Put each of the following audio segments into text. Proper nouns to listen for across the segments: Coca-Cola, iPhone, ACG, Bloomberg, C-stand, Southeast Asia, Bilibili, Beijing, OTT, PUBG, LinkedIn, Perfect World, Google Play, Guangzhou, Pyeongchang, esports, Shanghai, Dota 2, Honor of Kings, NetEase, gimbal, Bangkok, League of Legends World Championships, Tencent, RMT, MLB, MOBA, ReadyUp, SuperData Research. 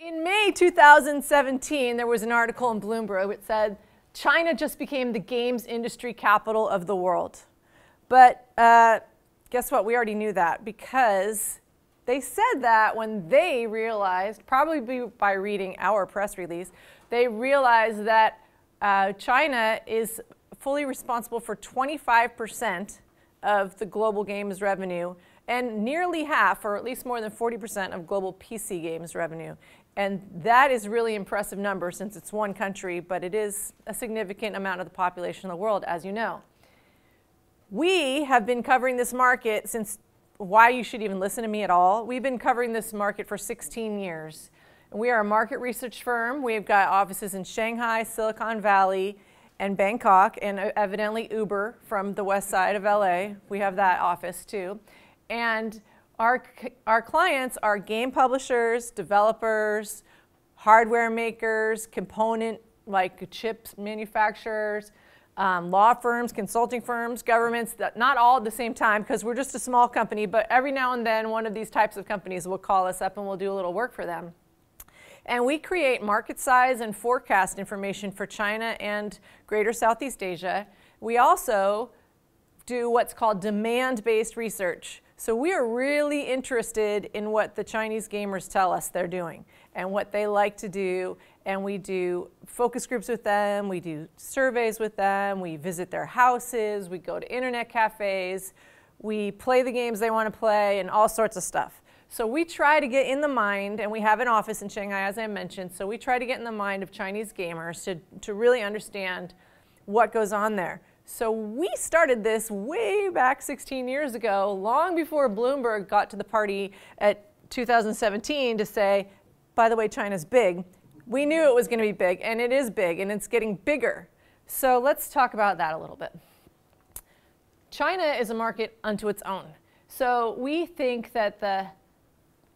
In May 2017, there was an article in Bloomberg that said, China just became the games industry capital of the world. But guess what? We already knew that because they said that when they realized, probably by reading our press release, they realized that China is fully responsible for 25% of the global games revenue and nearly half, or at least more than 40% of global PC games revenue. And that is really impressive number since it's one country, but it is a significant amount of the population of the world, as you know. We have been covering this market since, why you should even listen to me at all, we've been covering this market for 16 years. We are a market research firm. We've got offices in Shanghai, Silicon Valley, and Bangkok, and evidently Uber from the west side of LA. We have that office too. And our clients are game publishers, developers, hardware makers, component like chip manufacturers, law firms, consulting firms, governments, not all at the same time because we're just a small company, but every now and then one of these types of companies will call us up and we'll do a little work for them. And we create market size and forecast information for China and Greater Southeast Asia. We also do what's called demand-based research. So we are really interested in what the Chinese gamers tell us they're doing and what they like to do. And we do focus groups with them, we do surveys with them, we visit their houses, we go to internet cafes, we play the games they want to play and all sorts of stuff. So we try to get in the mind, and we have an office in Shanghai, as I mentioned, so we try to get in the mind of Chinese gamers to really understand what goes on there. So we started this way back 16 years ago, long before Bloomberg got to the party at 2017 to say, by the way, China's big. We knew it was going to be big, and it is big, and it's getting bigger. So let's talk about that a little bit. China is a market unto its own. So we think that the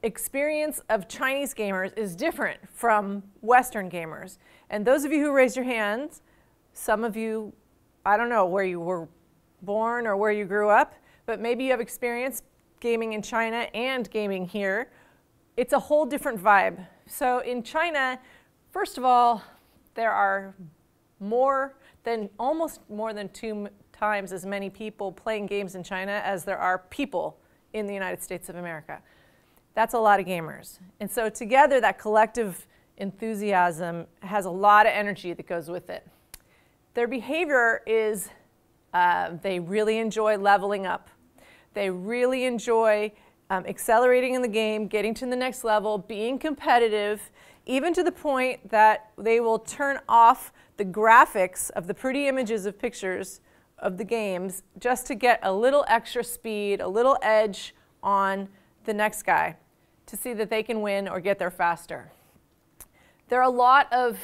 experience of Chinese gamers is different from Western gamers. And those of you who raised your hands, some of you, I don't know where you were born or where you grew up, but maybe you have experience gaming in China and gaming here. It's a whole different vibe. So in China, first of all, there are almost more than 2 times as many people playing games in China as there are people in the United States of America. That's a lot of gamers. And so together, that collective enthusiasm has a lot of energy that goes with it. Their behavior is they really enjoy leveling up. They really enjoy accelerating in the game, getting to the next level, being competitive, even to the point that they will turn off the graphics of the pretty images of pictures of the games just to get a little extra speed, a little edge on the next guy to see that they can win or get there faster. There are a lot of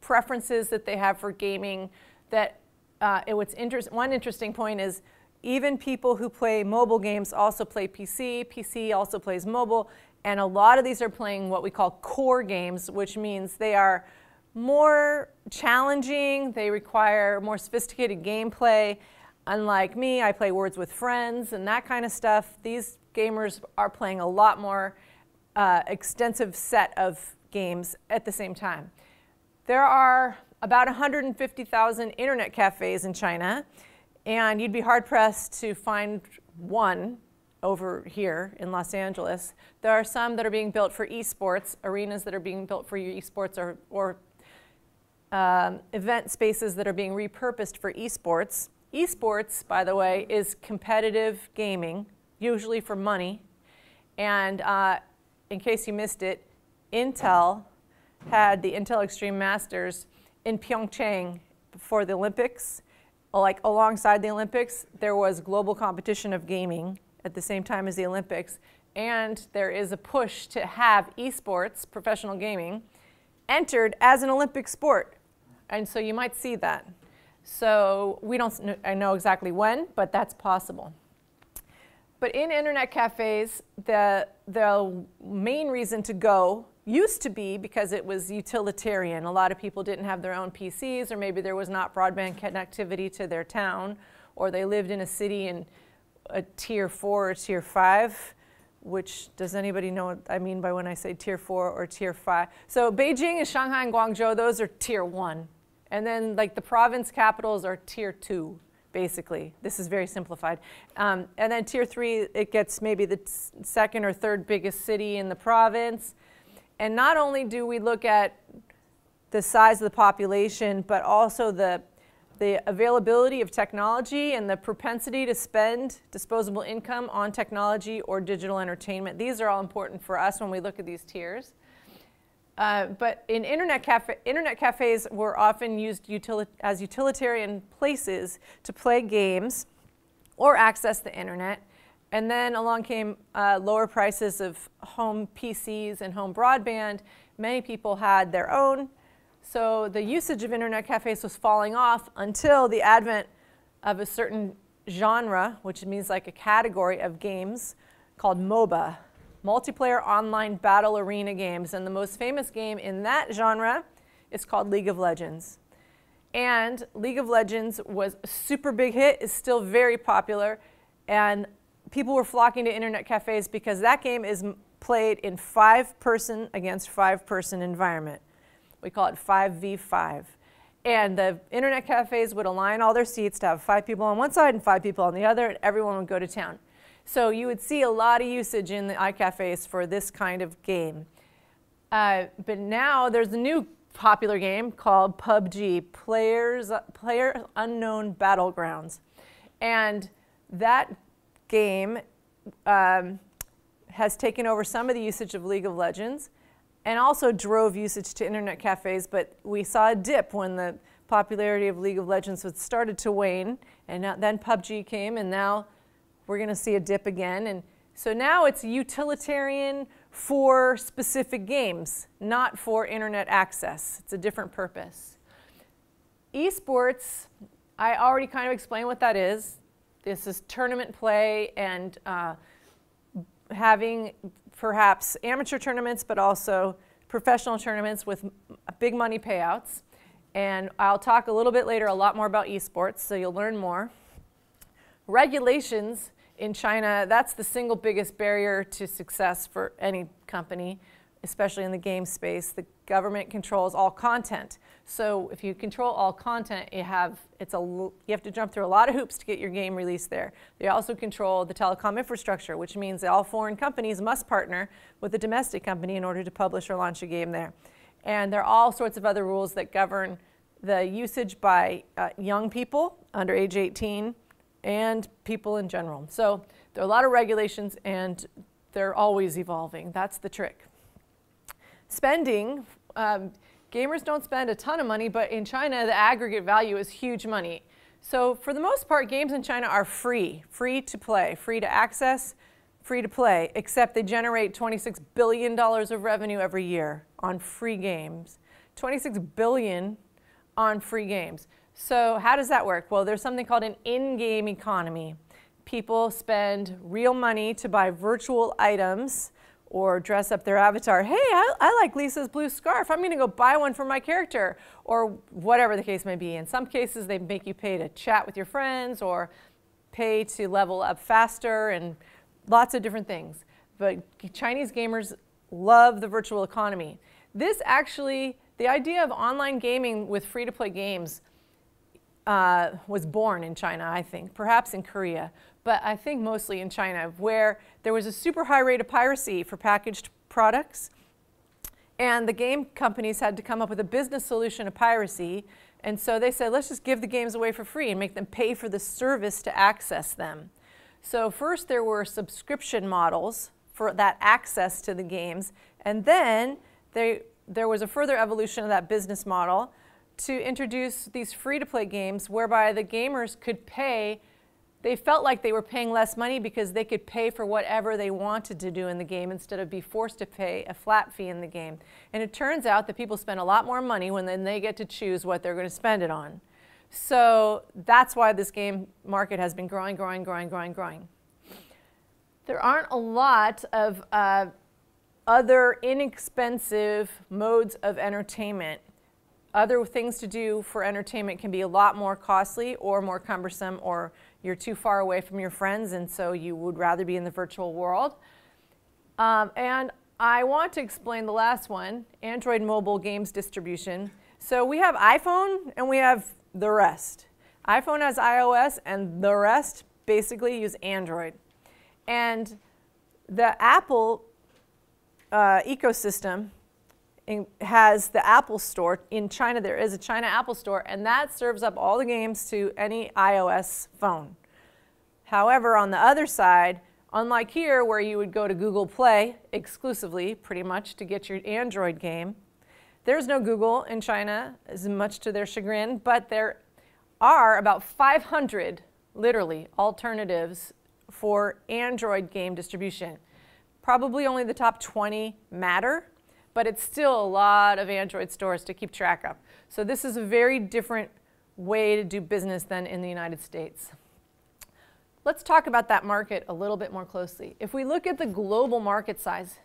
preferences that they have for gaming that one interesting point is even people who play mobile games also play PC, PC also plays mobile, and a lot of these are playing what we call core games, which means they are more challenging, they require more sophisticated gameplay. Unlike me, I play Words with Friends and that kind of stuff. These gamers are playing a lot more extensive set of games at the same time. There are about 150,000 internet cafes in China, and you'd be hard-pressed to find one over here in Los Angeles. There are some that are being built for esports, arenas that are being built for esports or event spaces that are being repurposed for esports. Esports, by the way, is competitive gaming, usually for money. And in case you missed it, Intel had the Intel Extreme Masters in Pyeongchang before the Olympics. Like alongside the Olympics, there was global competition of gaming at the same time as the Olympics. And there is a push to have esports, professional gaming, entered as an Olympic sport. And so you might see that. So we don't know exactly when, but that's possible. But in internet cafes, the main reason to go used to be because it was utilitarian. A lot of people didn't have their own PCs, or maybe there was not broadband connectivity to their town, or they lived in a city in a tier 4 or tier 5 which does anybody know what I mean by when I say tier 4 or tier 5? So Beijing and Shanghai and Guangzhou, those are tier 1. And then like the province capitals are tier 2, basically. This is very simplified. And then tier 3, it gets maybe the second or third biggest city in the province. And not only do we look at the size of the population, but also the availability of technology and the propensity to spend disposable income on technology or digital entertainment. These are all important for us when we look at these tiers. But in internet cafes were often used as utilitarian places to play games or access the internet. And then along came lower prices of home PCs and home broadband. Many people had their own. So the usage of internet cafes was falling off until the advent of a certain genre, which means like a category of games called MOBA, multiplayer online battle arena games. And the most famous game in that genre is called League of Legends. And League of Legends was a super big hit, is still very popular, and people were flocking to internet cafes because that game is played in 5-person against 5-person environment. We call it 5v5. And the internet cafes would align all their seats to have 5 people on one side and 5 people on the other, and everyone would go to town. So you would see a lot of usage in the iCafes for this kind of game. But now there's a new popular game called PUBG, Player Unknown Battlegrounds. And that game has taken over some of the usage of League of Legends, and also drove usage to internet cafes, but we saw a dip when the popularity of League of Legends had started to wane, and then PUBG came, and now we're going to see a dip again. And so now it's utilitarian for specific games, not for internet access. It's a different purpose. Esports, I already kind of explained what that is. This is tournament play and having perhaps amateur tournaments, but also professional tournaments with big money payouts. And I'll talk a little bit later a lot more about esports, so you'll learn more. Regulations in China, that's the single biggest barrier to success for any company, especially in the game space. The government controls all content. So if you control all content, you have to jump through a lot of hoops to get your game released there. They also control the telecom infrastructure, which means all foreign companies must partner with a domestic company in order to publish or launch a game there. And there are all sorts of other rules that govern the usage by young people under age 18 and people in general. So there are a lot of regulations, and they're always evolving. That's the trick. Spending, gamers don't spend a ton of money, but in China the aggregate value is huge money. So for the most part, games in China are free, free to play, free to access, free to play, except they generate $26 billion of revenue every year on free games. $26 billion on free games. So how does that work? Well, there's something called an in-game economy. People spend real money to buy virtual items or dress up their avatar. Hey, I like Lisa's blue scarf. I'm going to go buy one for my character, or whatever the case may be. In some cases, they make you pay to chat with your friends or pay to level up faster and lots of different things. But Chinese gamers love the virtual economy. This actually, the idea of online gaming with free-to-play games was born in China, I think, perhaps in Korea, but I think mostly in China, where there was a super high rate of piracy for packaged products, and the game companies had to come up with a business solution to piracy, and so they said, let's just give the games away for free and make them pay for the service to access them. So first there were subscription models for that access to the games, and then there was a further evolution of that business model to introduce these free-to-play games whereby the gamers could pay. They felt like they were paying less money because they could pay for whatever they wanted to do in the game instead of be forced to pay a flat fee in the game. And it turns out that people spend a lot more money when then they get to choose what they're going to spend it on. So that's why this game market has been growing, growing, growing, growing, growing. There aren't a lot of other inexpensive modes of entertainment. Other things to do for entertainment can be a lot more costly or more cumbersome, or you're too far away from your friends, and so you would rather be in the virtual world. And I want to explain the last one, Android mobile games distribution. So we have iPhone and we have the rest. iPhone has iOS and the rest basically use Android. And the Apple ecosystem has the Apple Store. In China, there is a China Apple Store, and that serves up all the games to any iOS phone. However, on the other side, unlike here where you would go to Google Play exclusively, pretty much, to get your Android game, there's no Google in China, as much to their chagrin, but there are about 500, literally, alternatives for Android game distribution. Probably only the top 20 matter, but it's still a lot of Android stores to keep track of. So this is a very different way to do business than in the United States. Let's talk about that market a little bit more closely. If we look at the global market size,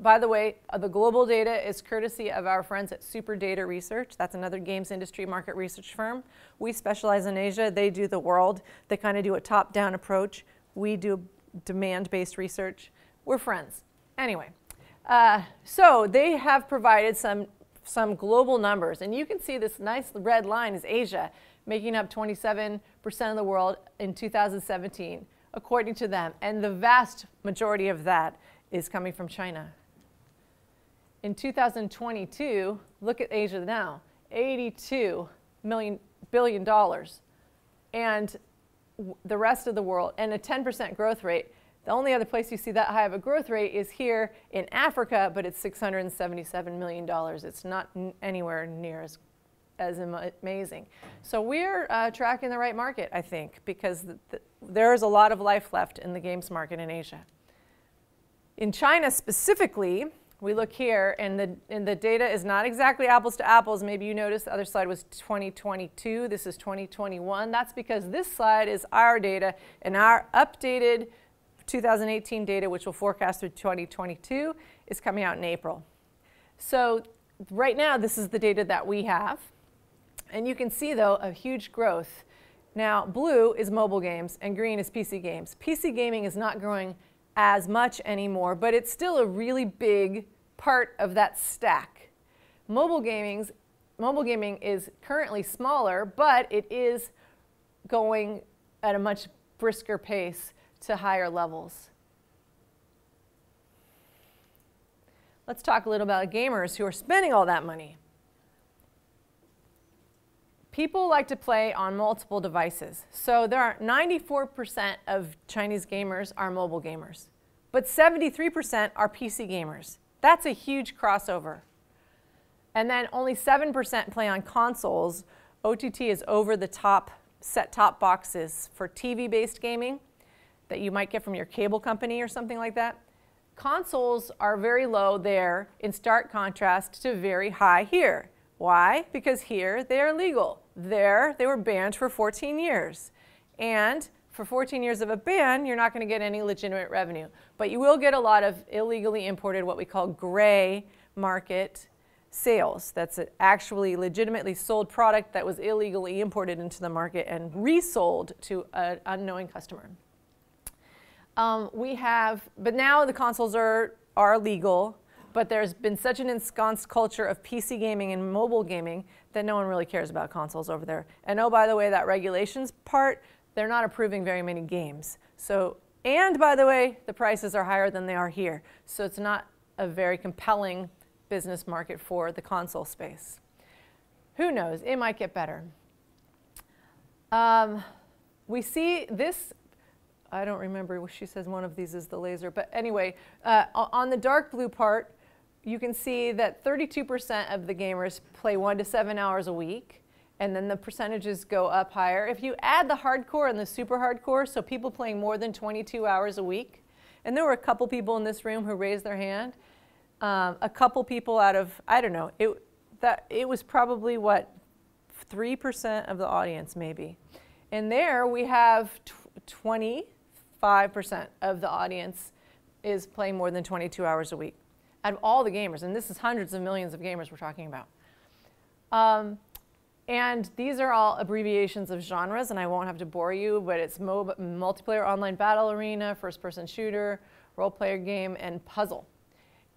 by the way, the global data is courtesy of our friends at SuperData Research. That's another games industry market research firm. We specialize in Asia. They do the world. They kind of do a top-down approach. We do demand-based research. We're friends. Anyway, so they have provided some global numbers. And you can see this nice red line is Asia, making up 27% of the world in 2017, according to them. And the vast majority of that is coming from China. In 2022, look at Asia now, $82 billion. And the rest of the world, and a 10% growth rate. The only other place you see that high of a growth rate is here in Africa, but it's $677 million. It's not anywhere near as amazing. So we're tracking the right market, I think, because there's a lot of life left in the games market in Asia. In China specifically, we look here, and the data is not exactly apples to apples. Maybe you noticed the other slide was 2022. This is 2021. That's because this slide is our data and our updated 2018 data, which will forecast through 2022, is coming out in April. So right now, this is the data that we have. And you can see, though, a huge growth. Now, blue is mobile games, and green is PC games. PC gaming is not growing as much anymore, but it's still a really big part of that stack. Mobile gaming is currently smaller, but it is going at a much brisker pace to higher levels. Let's talk a little about gamers who are spending all that money. People like to play on multiple devices. So there are 94% of Chinese gamers are mobile gamers, but 73% are PC gamers. That's a huge crossover. And then only 7% play on consoles. OTT is over the top, set-top boxes for TV-based gaming that you might get from your cable company or something like that. Consoles are very low there, in stark contrast to very high here. Why? Because here they are legal. There they were banned for 14 years. And for 14 years of a ban, you're not going to get any legitimate revenue. But you will get a lot of illegally imported, what we call gray market sales. That's an actually legitimately sold product that was illegally imported into the market and resold to an unknowing customer. But now the consoles are legal. But there's been such an ensconced culture of PC gaming and mobile gaming that no one really cares about consoles over there. And oh, by the way, that regulations part, they're not approving very many games. So, and by the way, the prices are higher than they are here. So it's not a very compelling business market for the console space. Who knows? It might get better. We see this. I don't remember what she says, one of these is the laser. But anyway, on the dark blue part, you can see that 32% of the gamers play 1 to 7 hours a week, and then the percentages go up higher. If you add the hardcore and the super hardcore, so people playing more than 22 hours a week, and there were a couple people in this room who raised their hand, a couple people out of, I don't know, it was probably, what, 3% of the audience maybe. And there we have 25% of the audience is playing more than 22 hours a week. Out of all the gamers, and this is hundreds of millions of gamers we're talking about. And these are all abbreviations of genres, and I won't have to bore you, but it's MOBA, multiplayer online battle arena, first-person shooter, role-player game, and puzzle.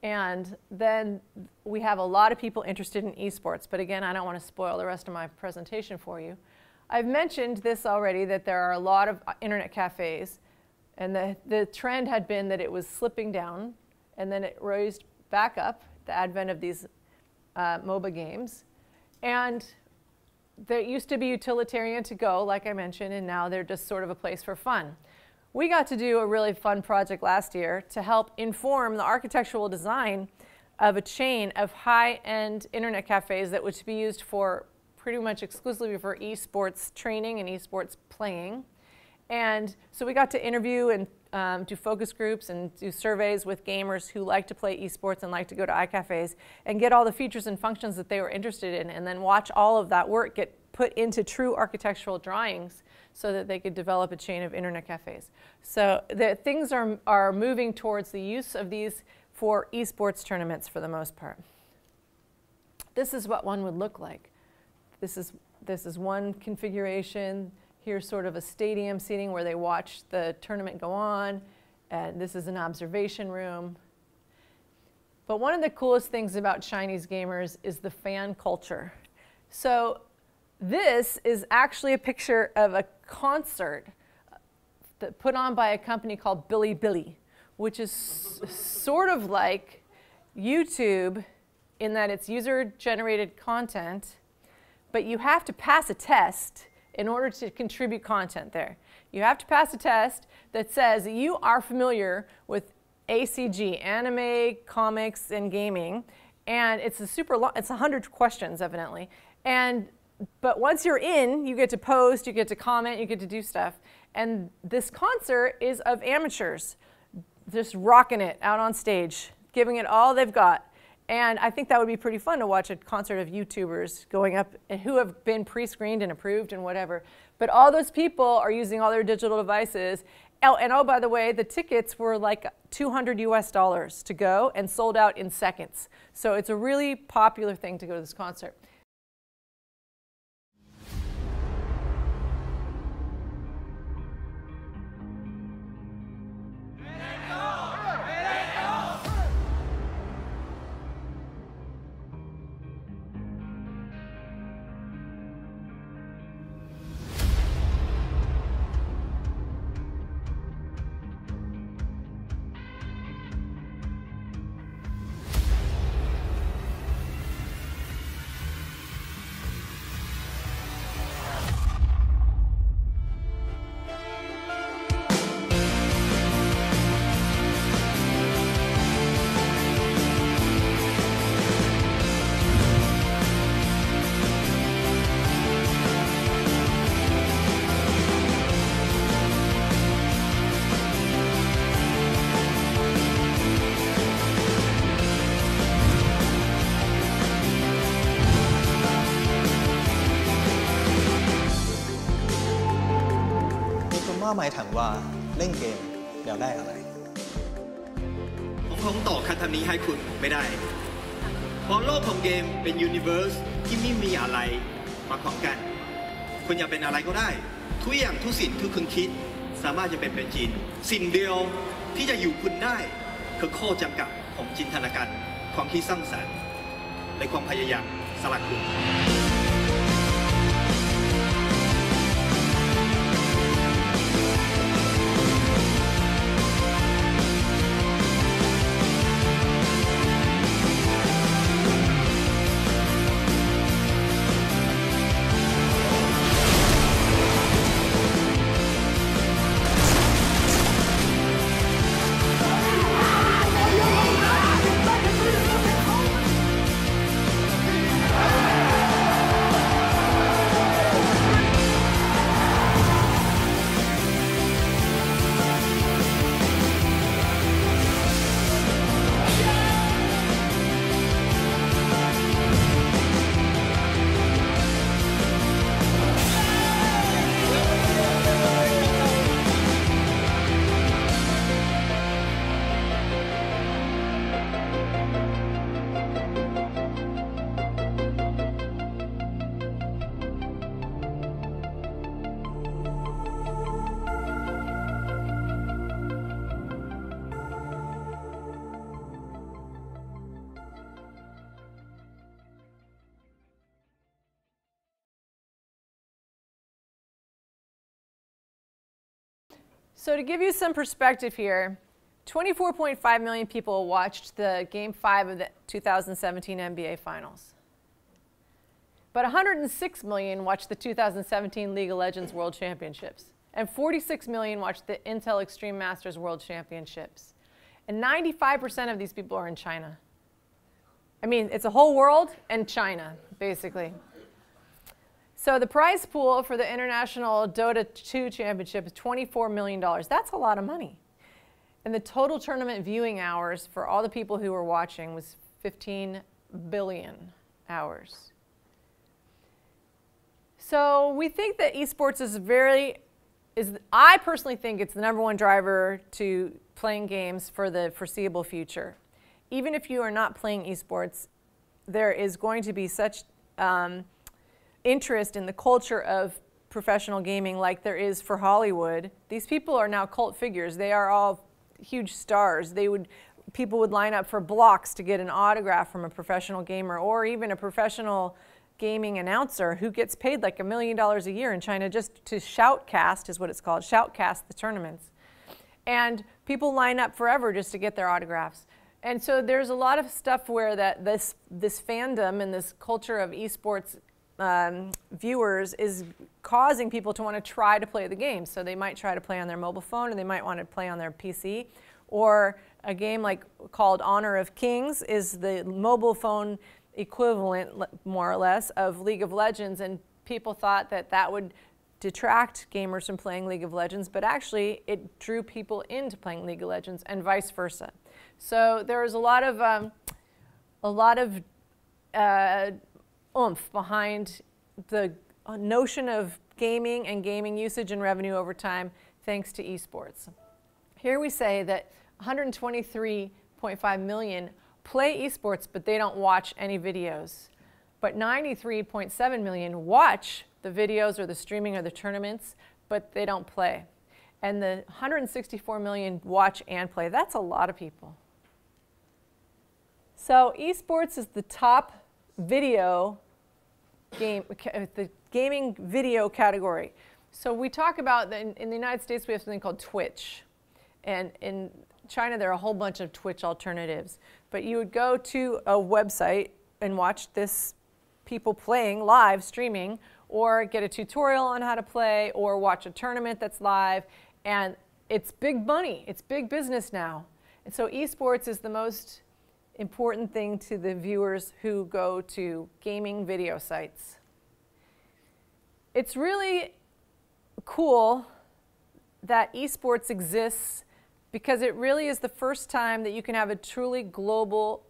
And then we have a lot of people interested in esports, but again, I don't want to spoil the rest of my presentation for you. I've mentioned this already, that there are a lot of internet cafes, and the trend had been that it was slipping down, and then it rose back up, the advent of these MOBA games. And there used to be utilitarian to go, like I mentioned, and now they're just sort of a place for fun. We got to do a really fun project last year to help inform the architectural design of a chain of high-end internet cafes that would be used for pretty much exclusively for esports training and esports playing. And so we got to interview and do focus groups and do surveys with gamers who like to play esports and like to go to iCafes and get all the features and functions that they were interested in, and then watch all of that work get put into true architectural drawings so that they could develop a chain of internet cafes. So the things are moving towards the use of these for esports tournaments for the most part. This is what one would look like. This is one configuration. Here's sort of a stadium seating where they watch the tournament go on, and this is an observation room. But one of the coolest things about Chinese gamers is the fan culture. So this is actually a picture of a concert put on by a company called Bilibili, which is sort of like YouTube in that it's user-generated content, but you have to pass a test in order to contribute content there. You have to pass a test that says you are familiar with ACG, anime, comics, and gaming, and it's a super long, it's 100 questions evidently, but once you're in, you get to post, you get to comment, you get to do stuff, and this concert is of amateurs just rocking it out on stage, giving it all they've got. And I think that would be pretty fun to watch a concert of YouTubers going up who have been pre-screened and approved and whatever. But all those people are using all their digital devices. Oh, and oh, by the way, the tickets were like $200 US to go and sold out in seconds. So it's a really popular thing to go to this concert. I So to give you some perspective here, 24.5 million people watched the Game 5 of the 2017 NBA Finals. But 106 million watched the 2017 League of Legends World Championships. And 46 million watched the Intel Extreme Masters World Championships. And 95% of these people are in China. I mean, it's a whole world and China, basically. So the prize pool for the International Dota 2 Championship is $24 million. That's a lot of money. And the total tournament viewing hours for all the people who were watching was 15 billion hours. So we think that esports is I personally think it's the #1 driver to playing games for the foreseeable future. Even if you are not playing esports, there is going to be such interest in the culture of professional gaming like there is for Hollywood. These people are now cult figures. They are all huge stars. People would line up for blocks to get an autograph from a professional gamer or even a professional gaming announcer who gets paid like $1 million a year in China just to shoutcast, is what it's called, shoutcast the tournaments. And people line up forever just to get their autographs. And so there's a lot of stuff where that this fandom and this culture of esports viewers is causing people to want to try to play the game. So they might try to play on their mobile phone, and they might want to play on their PC. Or a game called Honor of Kings is the mobile phone equivalent, more or less, of League of Legends, and people thought that that would detract gamers from playing League of Legends, but actually it drew people into playing League of Legends and vice versa. So there was a lot of oomph behind the notion of gaming and gaming usage and revenue over time thanks to esports. Here we say that 123.5 million play esports, but they don't watch any videos. But 93.7 million watch the videos or the streaming or the tournaments, but they don't play. And the 164 million watch and play. That's a lot of people. So esports is the top video game, the gaming video category. So we talk about, in the United States, we have something called Twitch. And in China, there are a whole bunch of Twitch alternatives. But you would go to a website and watch this people playing live streaming, or get a tutorial on how to play, or watch a tournament that's live. And it's big money. It's big business now. And so esports is the most important thing to the viewers who go to gaming video sites. It's really cool that esports exists because it really is the first time that you can have a truly global,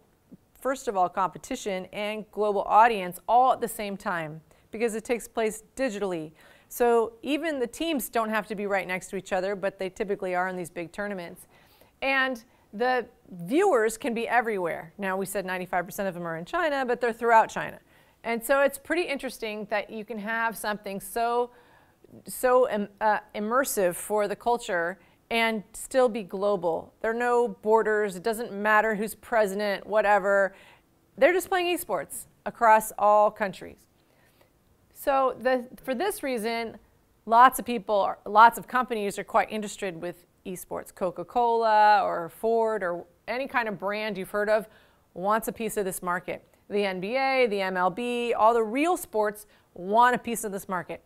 first of all, competition and global audience all at the same time, because it takes place digitally. So even the teams don't have to be right next to each other, but they typically are in these big tournaments. And the viewers can be everywhere. Now, we said 95% of them are in China, but they're throughout China. And so it's pretty interesting that you can have something so immersive for the culture and still be global. There are no borders. It doesn't matter who's president, whatever. They're just playing esports across all countries. So for this reason, lots of companies are quite interested with esports. Coca-Cola or Ford or any kind of brand you've heard of wants a piece of this market. The NBA, the MLB, all the real sports want a piece of this market.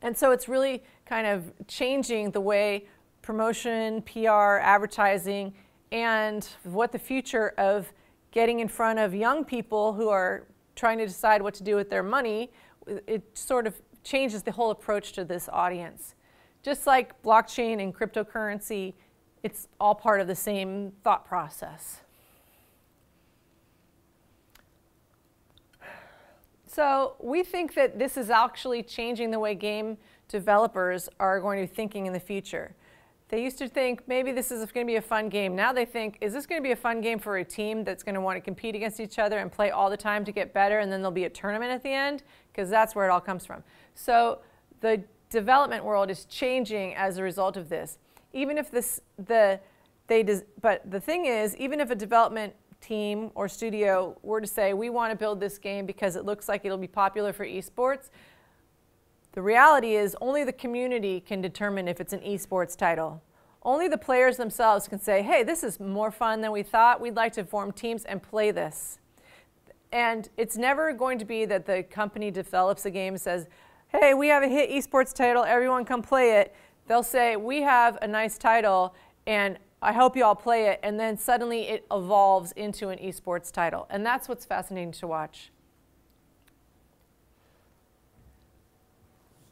And so it's really kind of changing the way promotion, PR, advertising, and what the future of getting in front of young people who are trying to decide what to do with their money, it sort of changes the whole approach to this audience. Just like blockchain and cryptocurrency, it's all part of the same thought process. So we think that this is actually changing the way game developers are going to be thinking in the future. They used to think maybe this is going to be a fun game. Now they think, is this going to be a fun game for a team that's going to want to compete against each other and play all the time to get better, and then there'll be a tournament at the end? Because that's where it all comes from. So the development world is changing as a result of this. But the thing is, even if a development team or studio were to say, we want to build this game because it looks like it'll be popular for esports, the reality is only the community can determine if it's an esports title. Only the players themselves can say, hey, this is more fun than we thought. We'd like to form teams and play this. And it's never going to be that the company develops a game and says, hey, we have a hit esports title. Everyone come play it. They'll say, we have a nice title, and I hope you all play it. And then suddenly it evolves into an esports title. And that's what's fascinating to watch.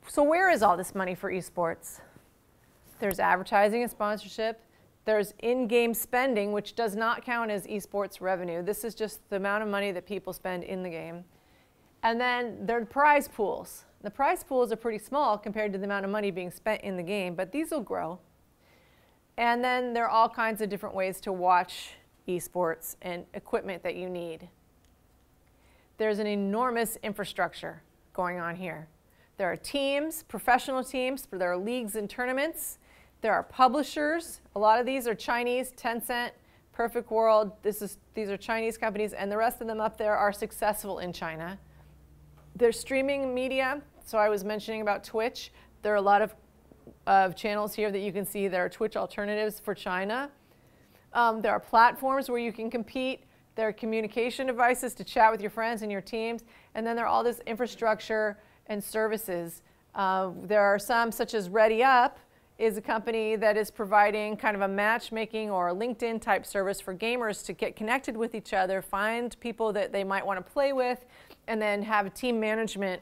So where is all this money for esports? There's advertising and sponsorship. There's in-game spending, which does not count as esports revenue. This is just the amount of money that people spend in the game. And then there are prize pools. The prize pools are pretty small compared to the amount of money being spent in the game, but these will grow. And then there are all kinds of different ways to watch esports and equipment that you need. There's an enormous infrastructure going on here. There are teams, professional teams, there are leagues and tournaments. There are publishers. A lot of these are Chinese, Tencent, Perfect World. These are Chinese companies, and the rest of them up there are successful in China. There's streaming media. So I was mentioning about Twitch. There are a lot of channels here that you can see. There are Twitch alternatives for China. There are platforms where you can compete. There are communication devices to chat with your friends and your teams. And then there are all this infrastructure and services. There are some, such as ReadyUp, is a company that is providing kind of a matchmaking or a LinkedIn type service for gamers to get connected with each other, find people that they might want to play with, and then have a team management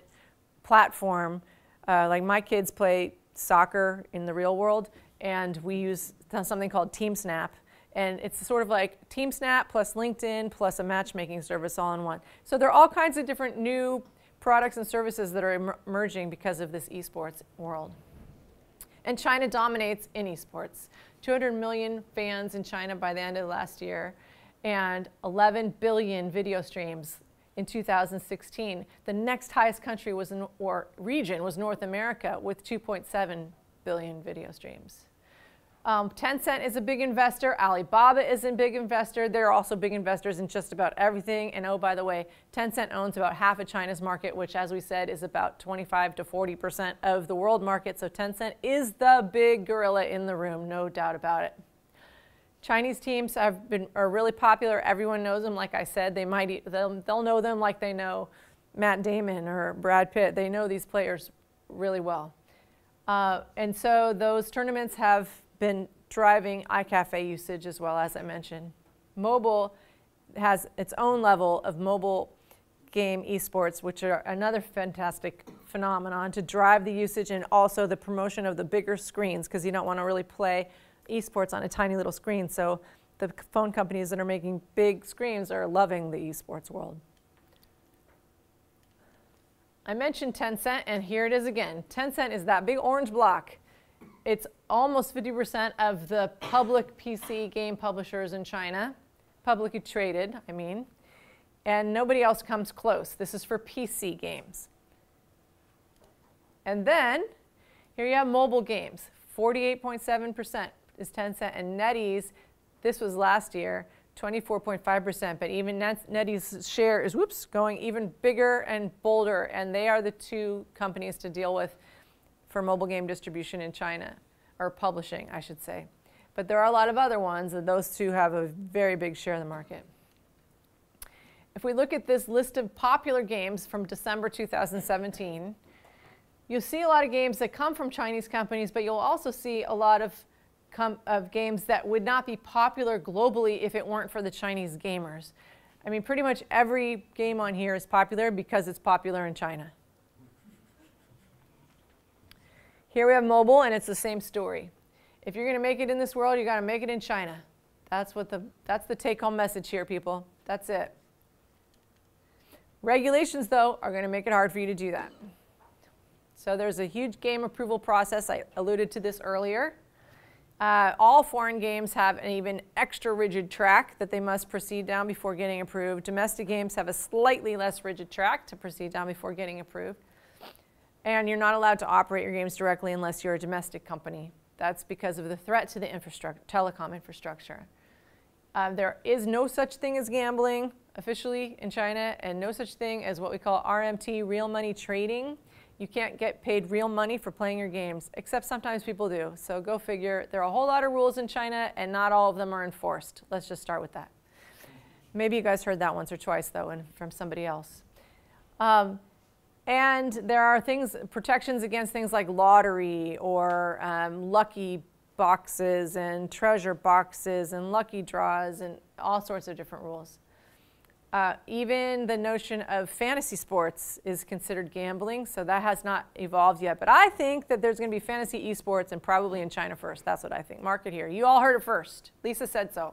platform. Like my kids play soccer in the real world, and we use something called TeamSnap. And it's sort of like TeamSnap plus LinkedIn plus a matchmaking service all in one. So there are all kinds of different new products and services that are emerging because of this esports world. And China dominates in esports. 200 million fans in China by the end of last year, and 11 billion video streams in 2016. The next highest country was or region was North America with 2.7 billion video streams. Tencent is a big investor. Alibaba is a big investor. They're also big investors in just about everything. And oh, by the way, Tencent owns about half of China's market, which, as we said, is about 25 to 40% of the world market. So Tencent is the big gorilla in the room, no doubt about it. Chinese teams are really popular. Everyone knows them. Like I said, they'll know them like they know Matt Damon or Brad Pitt. They know these players really well. And so those tournaments have been driving iCafe usage as well, as I mentioned. Mobile has its own level of mobile game esports, which are another fantastic phenomenon to drive the usage and also the promotion of the bigger screens, because you don't want to really play esports on a tiny little screen. So the phone companies that are making big screens are loving the esports world. I mentioned Tencent, and here it is again. Tencent is that big orange block. It's almost 50% of the public PC game publishers in China, publicly traded, I mean, and nobody else comes close. This is for PC games. And then here you have mobile games. 48.7% is Tencent, and NetEase, this was last year, 24.5%, but even NetEase's share is, whoops, going even bigger and bolder, and they are the two companies to deal with for mobile game distribution in China, or publishing, I should say. But there are a lot of other ones, and those two have a very big share of the market. If we look at this list of popular games from December 2017, you'll see a lot of games that come from Chinese companies, but you'll also see a lot of games that would not be popular globally if it weren't for the Chinese gamers. I mean, pretty much every game on here is popular because it's popular in China. Here we have mobile, and it's the same story. If you're going to make it in this world, you got to make it in China. That's the take-home message here, people. That's it. Regulations, though, are going to make it hard for you to do that. So there's a huge game approval process. I alluded to this earlier. All foreign games have an even extra rigid track that they must proceed down before getting approved. Domestic games have a slightly less rigid track to proceed down before getting approved. And you're not allowed to operate your games directly unless you're a domestic company. That's because of the threat to the infrastructure, telecom infrastructure. There is no such thing as gambling officially in China, and no such thing as what we call RMT, real money trading. You can't get paid real money for playing your games, except sometimes people do. So go figure. There are a whole lot of rules in China, and not all of them are enforced. Let's just start with that. Maybe you guys heard that once or twice, though, and from somebody else. And there are things, protections against things like lottery or lucky boxes and treasure boxes and lucky draws and all sorts of different rules. Even the notion of fantasy sports is considered gambling, so that has not evolved yet. But I think that there's going to be fantasy esports, and probably in China first. That's what I think. Mark it here. You all heard it first. Lisa said so.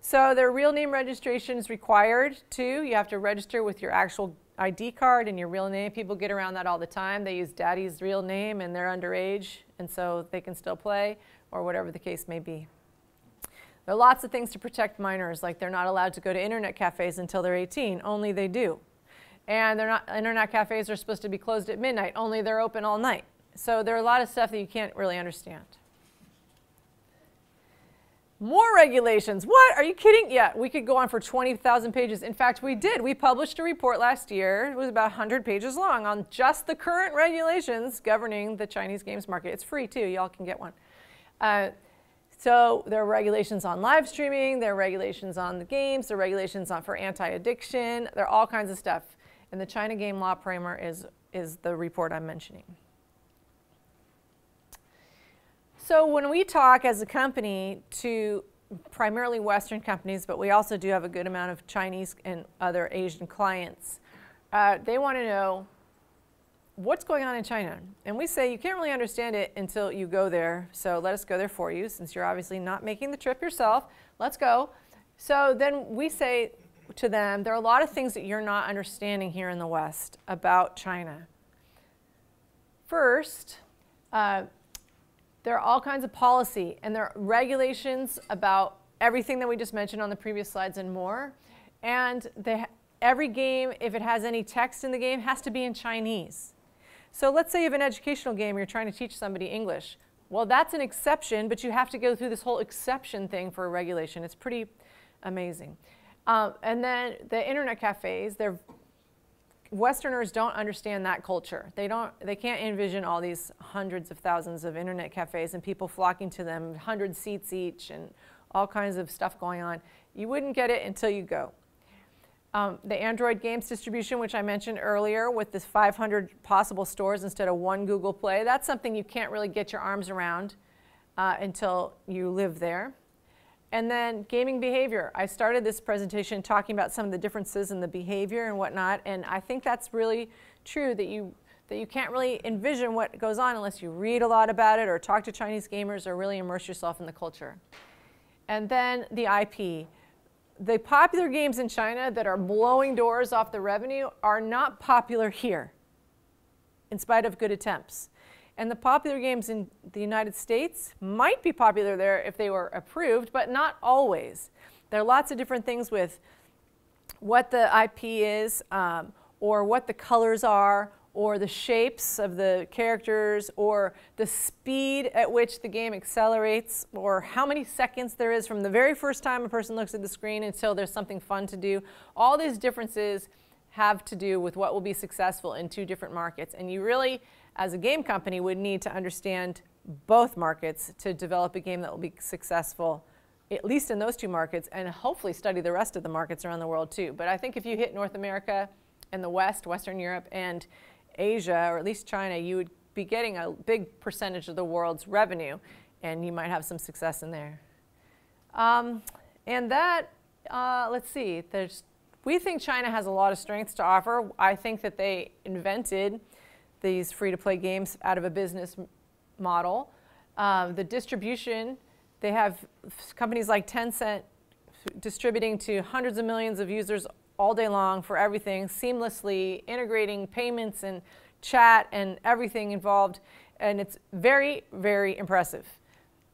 So their real name registration is required too. You have to register with your actual ID card and your real name. People get around that all the time. They use daddy's real name, and they're underage, and so they can still play, or whatever the case may be. There are lots of things to protect minors, like they're not allowed to go to internet cafes until they're 18. Only they do. And they're not, internet cafes are supposed to be closed at midnight. Only they're open all night. So there are a lot of stuff that you can't really understand. More regulations. What? Are you kidding? Yeah, we could go on for 20,000 pages. In fact, we did. We published a report last year. It was about 100 pages long on just the current regulations governing the Chinese games market. It's free, too. Y'all can get one. So there are regulations on live streaming, there are regulations on the games, there are regulations on for anti-addiction, there are all kinds of stuff. And the China Game Law Primer is the report I'm mentioning. So when we talk as a company to primarily Western companies, but we also do have a good amount of Chinese and other Asian clients, they want to know what's going on in China. And we say, you can't really understand it until you go there, so let us go there for you, since you're obviously not making the trip yourself. Let's go. So then we say to them, there are a lot of things that you're not understanding here in the West about China. First, there are all kinds of policy, and there are regulations about everything that we just mentioned on the previous slides and more. And every game, if it has any text in the game, has to be in Chinese. So let's say you have an educational game, you're trying to teach somebody English. Well, that's an exception, but you have to go through this whole exception thing for a regulation. It's pretty amazing. And then the internet cafes, Westerners don't understand that culture. They can't envision all these hundreds of thousands of internet cafes and people flocking to them, 100 seats each and all kinds of stuff going on. You wouldn't get it until you go. The Android games distribution, which I mentioned earlier, with this 500 possible stores instead of one Google Play, that's something you can't really get your arms around until you live there. And then gaming behavior. I started this presentation talking about some of the differences in the behavior and whatnot, and I think that's really true, that you can't really envision what goes on unless you read a lot about it or talk to Chinese gamers or really immerse yourself in the culture. And then the IP. The popular games in China that are blowing doors off the revenue are not popular here, in spite of good attempts. And the popular games in the United States might be popular there if they were approved, but not always. There are lots of different things with what the IP is, or what the colors are, or the shapes of the characters, or the speed at which the game accelerates, or how many seconds there is from the very first time a person looks at the screen until there's something fun to do. All these differences have to do with what will be successful in two different markets. And you really, as a game company, would need to understand both markets to develop a game that will be successful, at least in those two markets, and hopefully study the rest of the markets around the world too. But I think if you hit North America and the West, Western Europe, and Asia, or at least China, you would be getting a big percentage of the world's revenue, and you might have some success in there. And that, let's see, we think China has a lot of strengths to offer. I think that they invented these free-to-play games out of a business model. The distribution, they have companies like Tencent distributing to hundreds of millions of users all day long for everything, seamlessly integrating payments and chat and everything involved. And it's very, very impressive.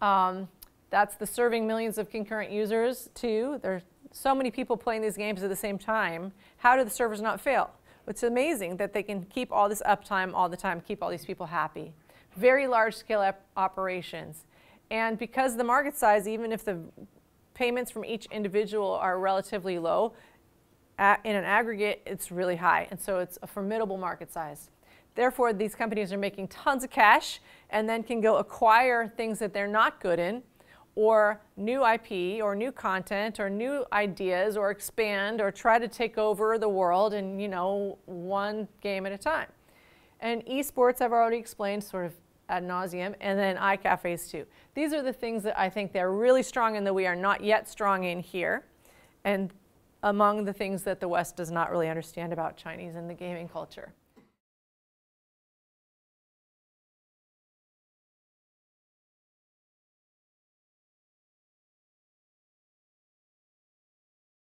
That's the serving millions of concurrent users too. There are so many people playing these games at the same time. How do the servers not fail? It's amazing that they can keep all this uptime all the time, keep all these people happy. Very large-scale operations. And because the market size, even if the payments from each individual are relatively low, in an aggregate, it's really high, and so it's a formidable market size. Therefore, these companies are making tons of cash and then can go acquire things that they're not good in, or new IP, or new content, or new ideas, or expand, or try to take over the world in, you know, one game at a time. And esports, I've already explained sort of ad nauseum, and then iCafes too. These are the things that I think they're really strong in that we are not yet strong in here, and among the things that the West does not really understand about Chinese and the gaming culture.